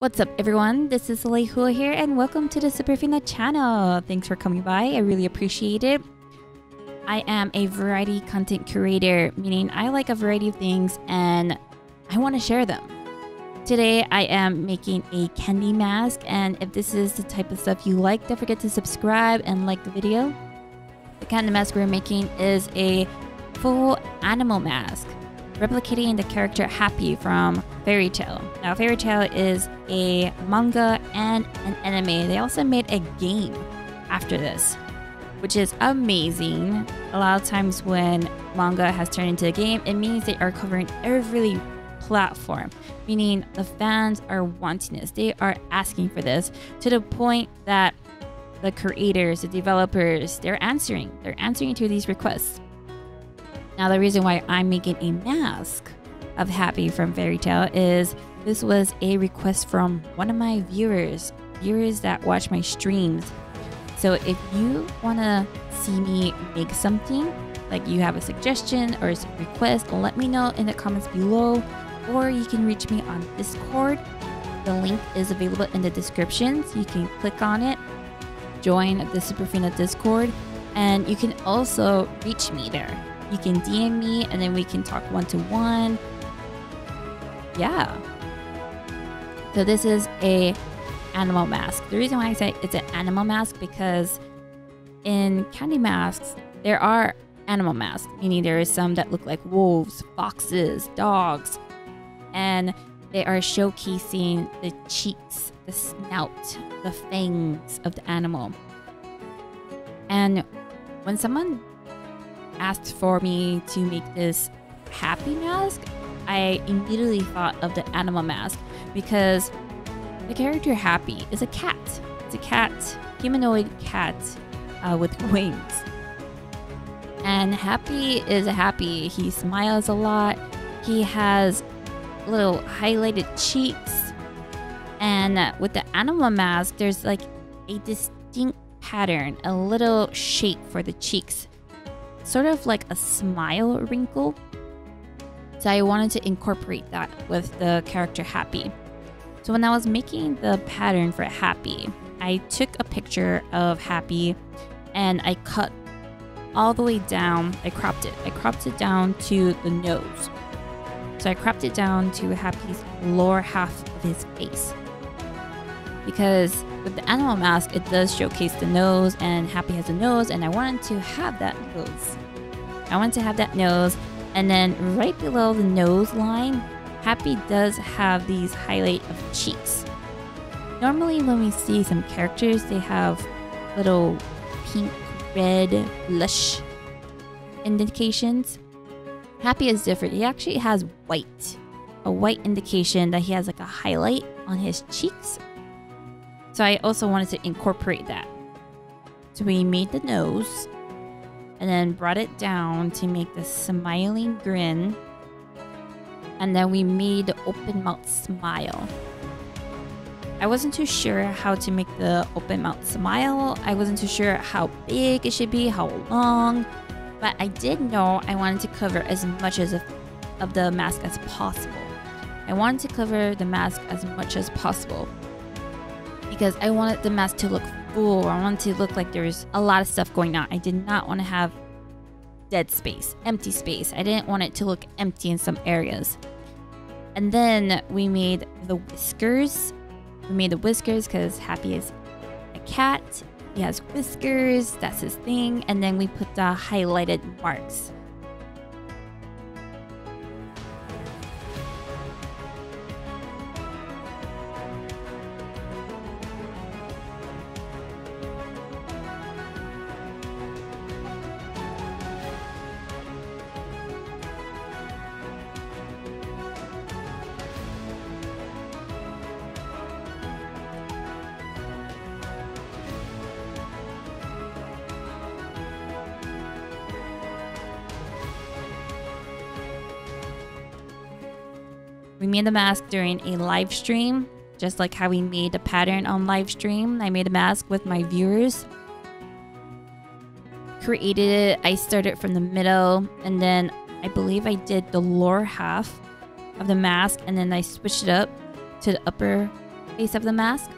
What's up everyone, this is Lehua here and welcome to the Superfina channel. Thanks for coming by, I really appreciate it. I am a variety content curator, meaning I like a variety of things and I want to share them. Today I am making a candy mask, and if this is the type of stuff you like, don't forget to subscribe and like the video. The candy mask we're making is a full animal mask, replicating the character Happy from Fairy Tail. Now, Fairy Tail is a manga and an anime. They also made a game after this, which is amazing. A lot of times when manga has turned into a game, it means they are covering every platform, meaning the fans are wanting this. They are asking for this to the point that the creators, the developers, they're answering. They're answering to these requests. Now, the reason why I'm making a mask of Happy from Fairy Tail is this was a request from one of my viewers that watch my streams. So if you want to see me make something, like you have a suggestion or a request, let me know in the comments below, or you can reach me on Discord. The link is available in the description, so you can click on it, join the Superfina Discord, and you can also reach me there. You can DM me and then we can talk one-to-one. Yeah. So this is a animal mask. The reason why I say it's an animal mask because in candy masks, there are animal masks. Meaning there is some that look like wolves, foxes, dogs. And they are showcasing the cheeks, the snout, the fangs of the animal. And when someone asked for me to make this Happy mask, I immediately thought of the animal mask because the character Happy is a cat. It's a cat, humanoid cat with wings. And Happy is happy. He smiles a lot. He has little highlighted cheeks. And with the animal mask, there's like a distinct pattern, a little shape for the cheeks, sort of like a smile wrinkle. So I wanted to incorporate that with the character Happy. So when I was making the pattern for Happy, I took a picture of Happy and I cut all the way down. I cropped it down to the nose. So I cropped it down to Happy's lower half of his face, because with the animal mask, it does showcase the nose, and Happy has a nose, and I wanted to have that nose. And then right below the nose line, Happy does have these highlight of cheeks. Normally when we see some characters, they have little pink, red, blush indications. Happy is different. He actually has white, a white indication that he has like a highlight on his cheeks. So I also wanted to incorporate that. So we made the nose and then brought it down to make the smiling grin. And then we made the open mouth smile. I wasn't too sure how to make the open mouth smile. I wasn't too sure how big it should be, how long. But I did know I wanted to cover as much of the mask as possible. I wanted to cover the mask as much as possible, because I wanted the mask to look full. I wanted to look like there's a lot of stuff going on. I did not want to have dead space, empty space. I didn't want it to look empty in some areas. And then we made the whiskers. We made the whiskers because Happy is a cat. He has whiskers. That's his thing. And then we put the highlighted marks. We made the mask during a live stream, just like how we made the pattern on live stream. I made a mask with my viewers. Created it. I started from the middle, and then I believe I did the lower half of the mask, and then I switched it up to the upper Face up the mask.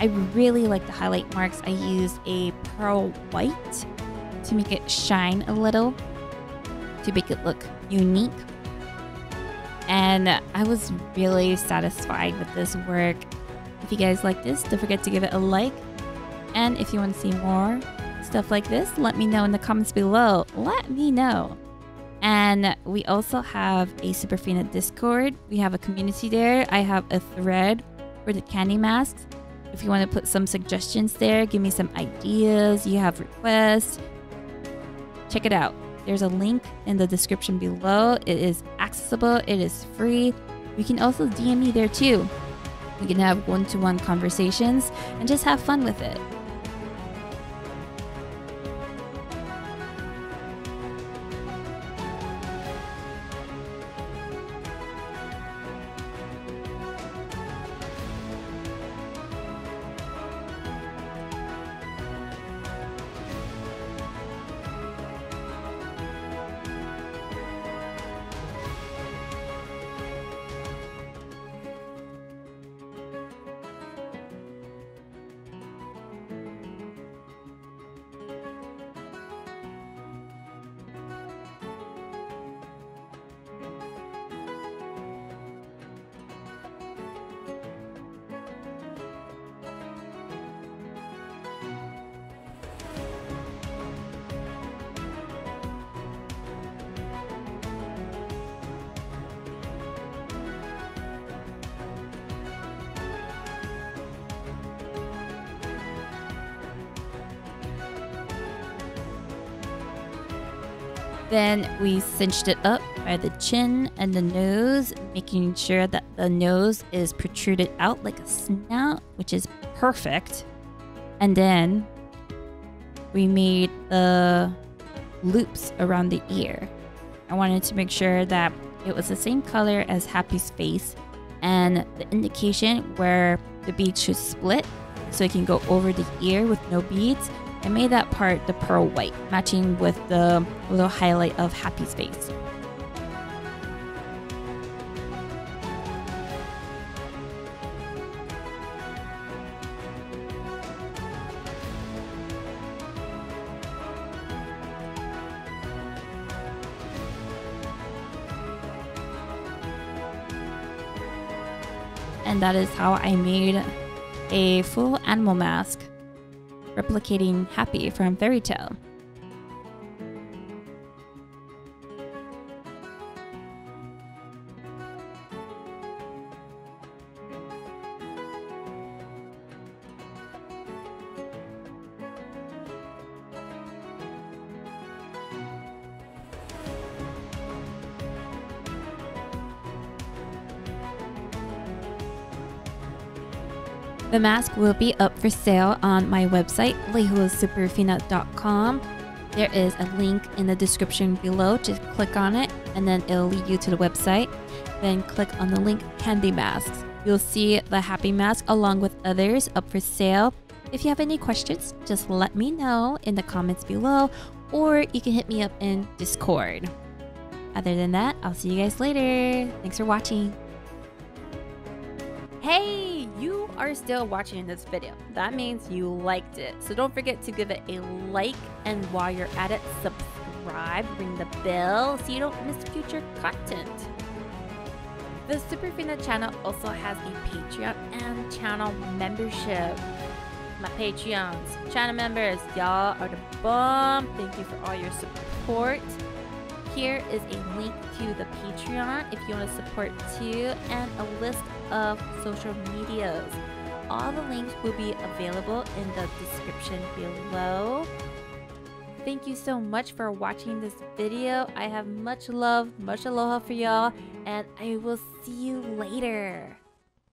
I really like the highlight marks. I used a pearl white to make it shine a little, to make it look unique. And I was really satisfied with this work. If you guys like this, don't forget to give it a like. And if you want to see more stuff like this, let me know in the comments below. Let me know. And we also have a Superfina Discord. We have a community there. I have a thread for the candy masks. If you want to put some suggestions there, give me some ideas, you have requests, check it out. There's a link in the description below. It is accessible, it is free. You can also DM me there too. We can have one-to-one conversations and just have fun with it. Then we cinched it up by the chin and the nose, making sure that the nose is protruded out like a snout, which is perfect. And then we made the loops around the ear. I wanted to make sure that it was the same color as Happy's face and the indication where the bead should split so it can go over the ear with no beads. I made that part the pearl white, matching with the little highlight of Happy's face. And that is how I made a full animal mask, replicating Happy from Fairy Tail. The mask will be up for sale on my website, lehuasuperfina.com. There is a link in the description below. Just click on it and then it'll lead you to the website. Then click on the link Candy Masks. You'll see the Happy Mask along with others up for sale. If you have any questions, just let me know in the comments below, or you can hit me up in Discord. Other than that, I'll see you guys later. Thanks for watching. Hey, you are still watching this video. That means you liked it. So don't forget to give it a like, and while you're at it, subscribe, ring the bell so you don't miss future content. The Superfina channel also has a Patreon and channel membership. My Patreons, channel members, y'all are the bomb. Thank you for all your support. Here is a link to the Patreon if you want to support too, and a list of social medias. All the links will be available in the description below. Thank you so much for watching this video. I have much love, much aloha for y'all, and I will see you later.